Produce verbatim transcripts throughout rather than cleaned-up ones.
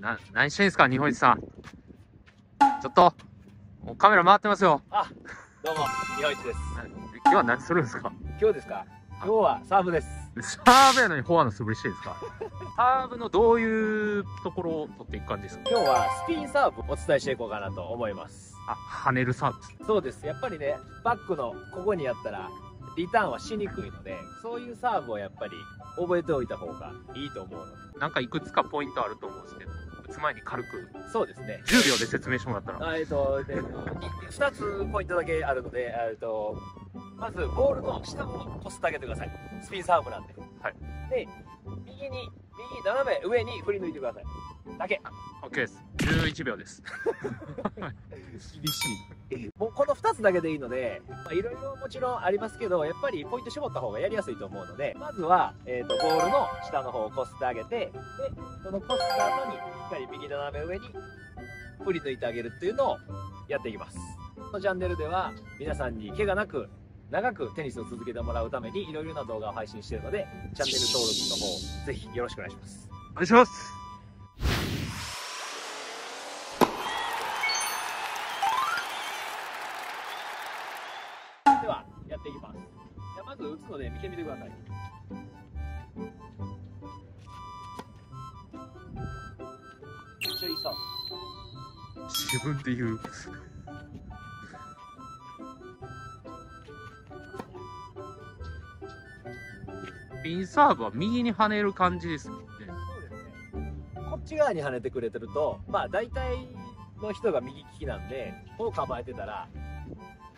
な、何してんすか、日本一さん。ちょっと、カメラ回ってますよ。あ、どうも、日本一です。今日は何するんですか？今日ですか？今日はサーブです。サーブやのにフォアの素振りしていいですか？サーブのどういうところを取っていく感じですか？今日はスピンサーブをお伝えしていこうかなと思います。あ、跳ねるサーブ。そうです。やっぱりね、バックのここにやったら、リターンはしにくいので、そういうサーブをやっぱり覚えておいた方がいいと思うので。なんかいくつかポイントあると思うんですけど、打つ前に軽く。そうですね。じゅうびょうで説明してもらったら。えっと、で、ふたつポイントだけあるので、えっと、まずボールの下をこすってあげてください。スピンサーブなんで。はい。で、右に、右斜め上に振り抜いてください。だけ。OK です。じゅういちびょうです。厳しい。もうこのふたつだけでいいので、いろいろもちろんありますけど、やっぱりポイント絞った方がやりやすいと思うので、まずは、えーと、ボールの下の方をこすってあげて、で、そのこすった後に、しっかり右斜め上に振り抜いてあげるっていうのをやっていきます。このチャンネルでは、皆さんに怪我なく、長くテニスを続けてもらうためにいろいろな動画を配信しているので、チャンネル登録の方、ぜひよろしくお願いします。お願いします。では、やっていきます。じゃあまず打つので見てみてください。めっちゃいいサーブ。自分で言う。スピンサーブは右に跳ねる感じですもんね。そうですね。こっち側に跳ねてくれてると、まあ大体の人が右利きなんで、こう構えてたら、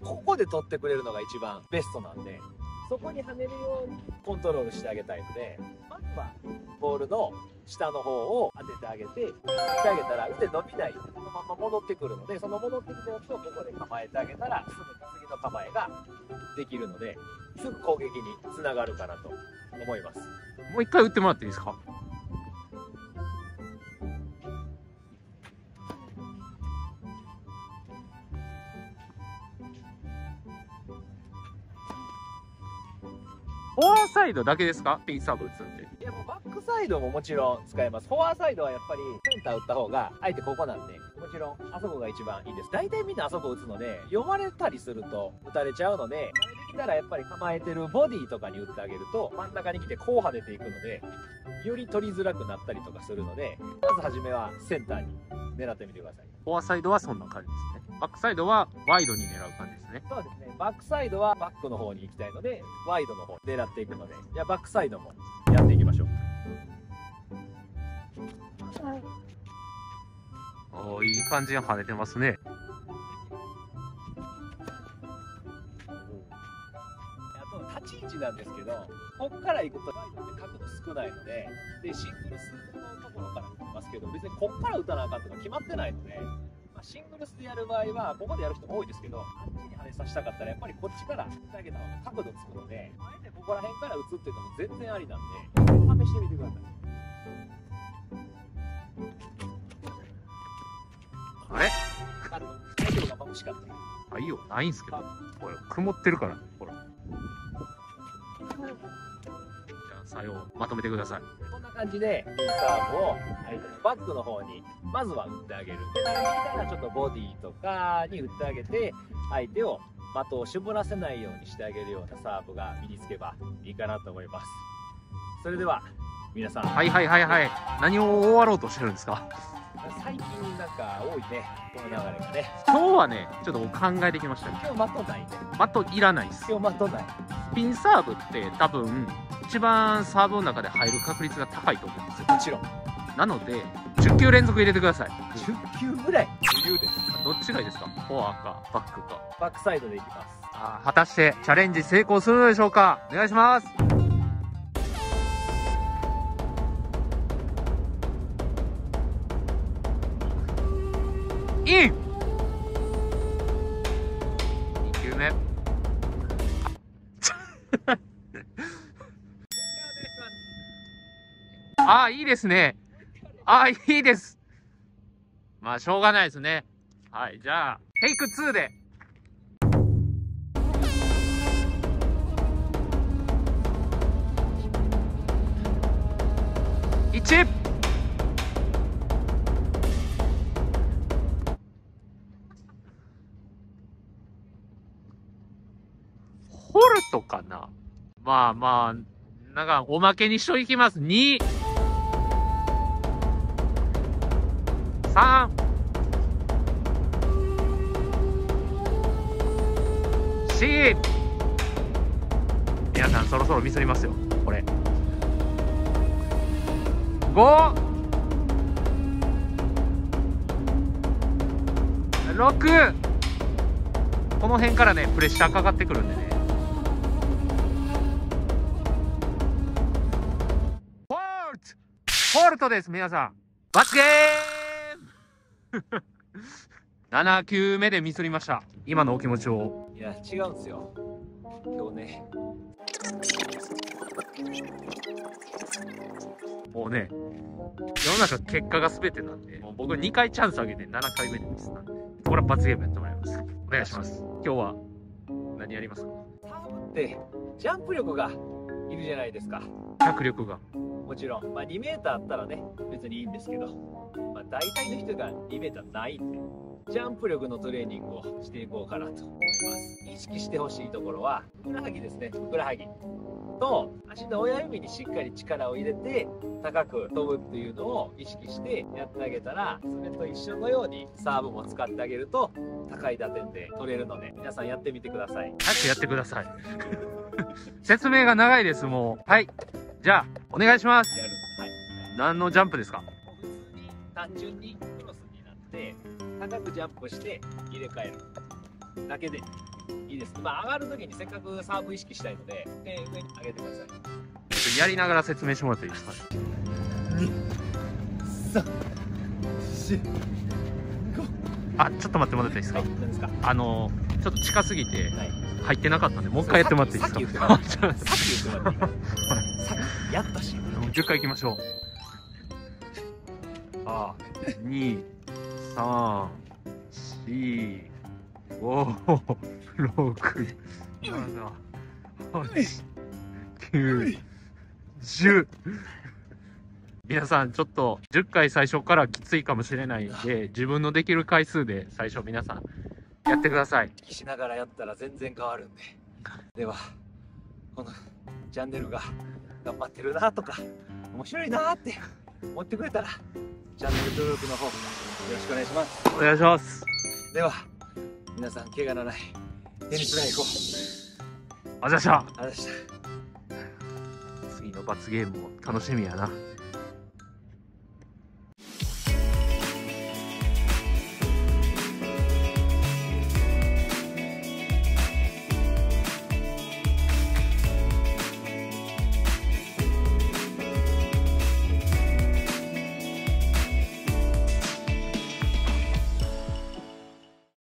ここで取ってくれるのが一番ベストなんで、そこに跳ねるようにコントロールしてあげたいので、まずはボールの下の方を当ててあげて、振ってあげたら腕伸びないで、そのまま戻ってくるので、その戻ってきたやつをここで構えてあげたら、すぐ次の構えができるので、すぐ攻撃につながるかなと。思います。もう一回打ってもらっていいですか？フォアサイドだけですか？ピンサーブ打つんで。いや、もうバックサイドももちろん使えます。フォアサイドはやっぱりセンター打った方が相手ここなんで、もちろんあそこが一番いいです。大体みんなあそこ打つので、読まれたりすると打たれちゃうので、たらやっぱり構えてるボディとかに打ってあげると、真ん中に来てこう跳ねていくので、より取りづらくなったりとかするので、まず初めはセンターに狙ってみてください。フォアサイドはそんな感じですね。バックサイドはワイドに狙う感じですね。そうですね。バックサイドはバックの方に行きたいので、ワイドの方狙っていくので、じゃあバックサイドもやっていきましょう。おー、いい感じに跳ねてますね。立ち位置なんですけど、ここから行くとワイドって角度少ないので、でシングルスのところから打ってますけど、別にここから打たなあかんとか決まってないので、まあ、シングルスでやる場合はここでやる人も多いですけど、あっちに跳ねさせたかったらやっぱりこっちから打ってあげた方が角度つくので、あえてここら辺から打つっていうのも全然ありなんで、試してみてください。あれ？太陽が眩しかった。太陽ないんすけど、これ曇ってるから、ほら。作用をまとめてください。こんな感じでピンサーブを相手のバックの方にまずは打ってあげる。で、慣れてきたらちょっとボディとかに打ってあげて、相手を的を絞らせないようにしてあげるようなサーブが身につけばいいかなと思います。それでは皆さん、はいはいはいはい、何を終わろうとしてるんですか？最近なんか多いね、この流れがね。今日はね、ちょっと考えてきました。今日的ないね。的いらないです。今日的ない。スピンサーブって多分一番サーブの中で入る確率が高いと思うんですよ。もちろん。なのでじゅっきゅう連続入れてください。じゅっきゅうぐらい余裕です。どっちがいいですか？フォアかバックか。バックサイドでいきます。あー、果たしてチャレンジ成功するのでしょうか？お願いします。イン。にきゅうめ。ああ、いいですね。ああ、いいです。まあ、しょうがないですね。はい、じゃあ、テイクツーで。いち。トかな。まあまあ、なんかおまけにしといきます。に、さん、よん。皆さんそろそろミスりますよ、これ。ご、ろく。この辺からね、プレッシャーかかってくるんでね。フォルト、フォルトです、皆さん。罰ゲーム!なな 球目でミスりました。今のお気持ちを。いや、違うんですよ。今日ね。もうね、世の中結果が全てなんで、もう僕にかいチャンスあげてななかいめでミスなんで、これは罰ゲームやってもらいます。お願いします。今日は何やりますか？サーブってジャンプ力がいるじゃないですか。脚力が。もちろん、まあ、にメーターあったらね、別にいいんですけど、まあ、大体の人がにメーターないんで、ジャンプ力のトレーニングをしていこうかなと思います。意識してほしいところは、ふくらはぎですね、ふくらはぎ。と足の親指にしっかり力を入れて高く飛ぶっていうのを意識してやってあげたら、それと一緒のようにサーブも使ってあげると高い打点で取れるので、皆さんやってみてください。早くやってください説明が長いです、もう。はい、じゃあお願いします。やる、はい、何のジャンプですか？普通に単純にクロスになって高くジャンプして入れ替えるだけでいいです。まあ上がるときにせっかくサーブ意識したいので、えー、上に上げてください。やりながら説明してもらっていいですか？あ、ちょっと待ってもらっていいですか？はい、何ですか？あのちょっと近すぎて入ってなかったんで、もう一回やってもらっていいですか？さっき言ってもらっていいさっきやったし。もうじゅっかい行きましょう。あ、に、さん、し、ご、ろく、なな、はち、きゅう、じゅう。皆さんちょっとじゅっかい最初からきついかもしれないんで、自分のできる回数で最初皆さんやってください。意識しながらやったら全然変わるんで。では、このチャンネルが頑張ってるなとか面白いなって思ってくれたら、チャンネル登録の方よろしくお願いします。お願いします。では皆さん、怪我のないテニスライン行こう。あざした、あざした。次の罰ゲームも楽しみやな。